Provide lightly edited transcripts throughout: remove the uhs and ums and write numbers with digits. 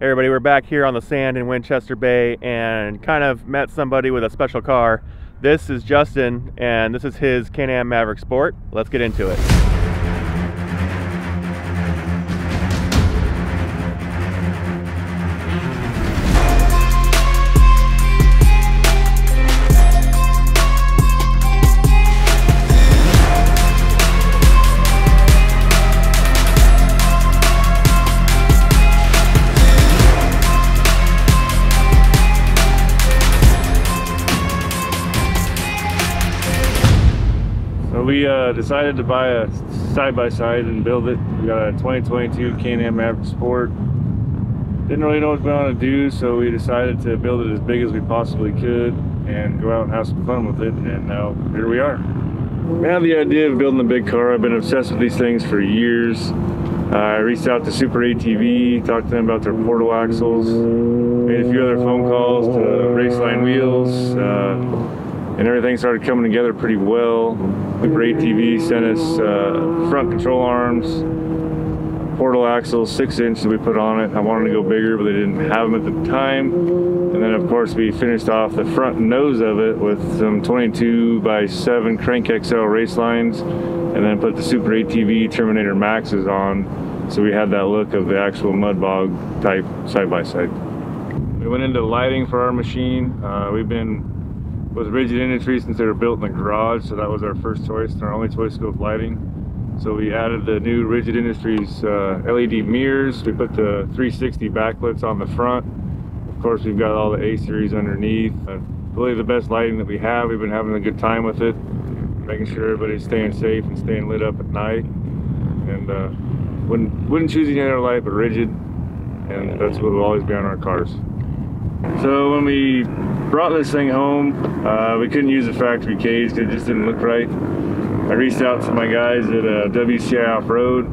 Hey everybody, we're back here on the sand in Winchester Bay and kind of met somebody with a special car. This is Justin and this is his Can-Am Maverick Sport. Let's get into it. We decided to buy a side-by-side and build it. We got a 2022 Can-Am Maverick Sport. Didn't really know what we wanted to do, so we decided to build it as big as we possibly could and go out and have some fun with it, and now here we are. I have the idea of building a big car. I've been obsessed with these things for years. I reached out to Super ATV, talked to them about their portal axles, made a few other phone calls to Raceline Wheels, and everything started coming together pretty well. Super ATV sent us front control arms, portal axles, 6-inch that we put on it. I wanted to go bigger, but they didn't have them at the time. And then of course we finished off the front nose of it with some 22x7 Crank XL race lines, and then put the Super ATV Terminator Maxes on. So we had that look of the actual mud bog type side-by-side. We went into lighting for our machine. We've been with Rigid Industries since they were built in the garage, so that was our first choice and our only choice to go with lighting. So we added the new Rigid Industries LED mirrors. We put the 360 backlights on the front. Of course, we've got all the A-series underneath. Really the best lighting that we have. We've been having a good time with it, making sure everybody's staying safe and staying lit up at night. And wouldn't choose any other light but Rigid, and that's what will always be on our cars. So when we brought this thing home, we couldn't use a factory cage because it just didn't look right. I reached out to my guys at WCI Off-Road,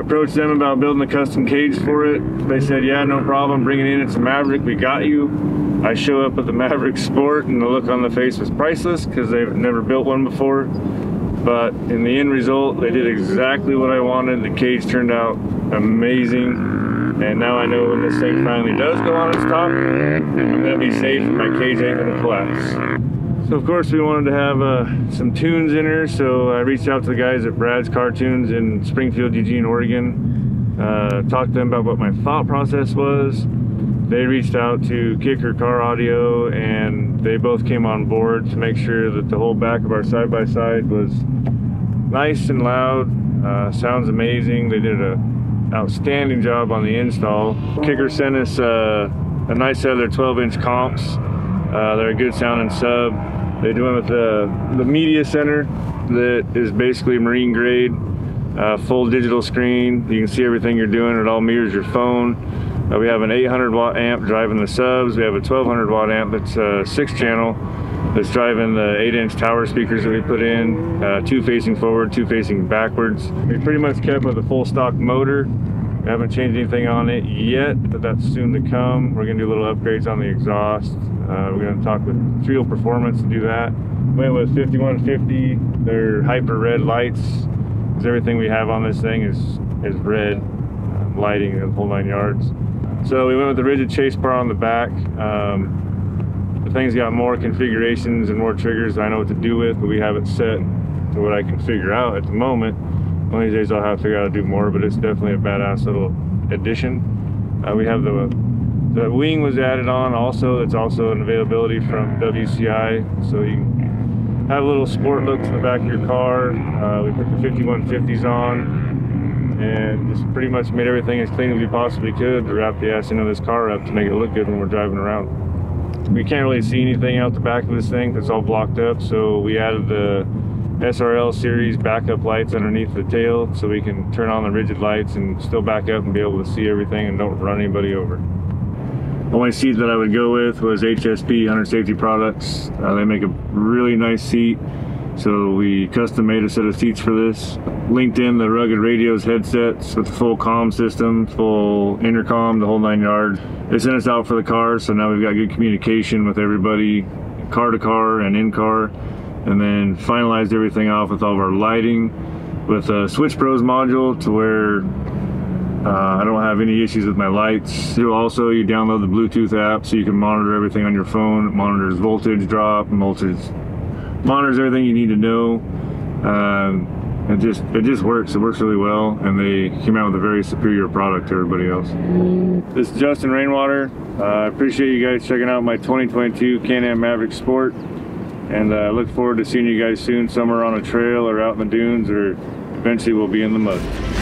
approached them about building a custom cage for it. They said, yeah, no problem, bring it in, it's a Maverick, we got you. I show up with the Maverick Sport and the look on the face was priceless because they've never built one before. But in the end result, they did exactly what I wanted. The cage turned out amazing. And now I know when this thing finally does go on its top, I'm gonna be safe and my cage ain't gonna collapse. So of course we wanted to have some tunes in her, so I reached out to the guys at Brad's Car Tunes in Springfield, Eugene, Oregon. Talked to them about what my thought process was. They reached out to Kicker Car Audio and they both came on board to make sure that the whole back of our side-by-side was nice and loud. Sounds amazing. They did a outstanding job on the install. Kicker sent us a nice set of their 12-inch comps. They're a good sounding sub. They do one with the media center that is basically marine grade, full digital screen. You can see everything you're doing. It all mirrors your phone. We have an 800-watt amp driving the subs. We have a 1200-watt amp that's 6-channel that's driving the 8-inch tower speakers that we put in, 2 facing forward, 2 facing backwards. We pretty much kept with a full stock motor. We haven't changed anything on it yet, but that's soon to come. We're gonna do little upgrades on the exhaust. We're gonna talk with Fuel Performance to do that. Went with 5150, their hyper red lights, because everything we have on this thing is red, lighting, the whole 9 yards. So we went with the rigid chase bar on the back. The thing's got more configurations and more triggers that I know what to do with, but we have it set to what I can figure out at the moment. One of these days I'll have to figure out how to do more, but it's definitely a badass little addition. We have the wing was added on also. It's also an availability from WCI, so you can have a little sport look to the back of your car. We put the 5150s on and just pretty much made everything as clean as we possibly could to wrap the ass end of this car up to make it look good when we're driving around. We can't really see anything out the back of this thing because it's all blocked up, so we added the SRL series backup lights underneath the tail so we can turn on the rigid lights and still back up and be able to see everything and don't run anybody over. The only seat that I would go with was HSP 100 Safety Products. They make a really nice seat, so we custom made a set of seats for this. Linked in the Rugged Radios headsets with the full comm system, full intercom, the whole 9 yards. They sent us out for the car, so now we've got good communication with everybody, car to car and in car. And then finalized everything off with all of our lighting with a Switch Pros module to where I don't have any issues with my lights. You download the Bluetooth app so you can monitor everything on your phone. It monitors voltage drop, monitors everything you need to know. It just works. It works really well, and they came out with a very superior product to everybody else. This is Justin Rainwater. I appreciate you guys checking out my 2022 Can-Am Maverick Sport, and I look forward to seeing you guys soon, somewhere on a trail or out in the dunes, or eventually we'll be in the mud.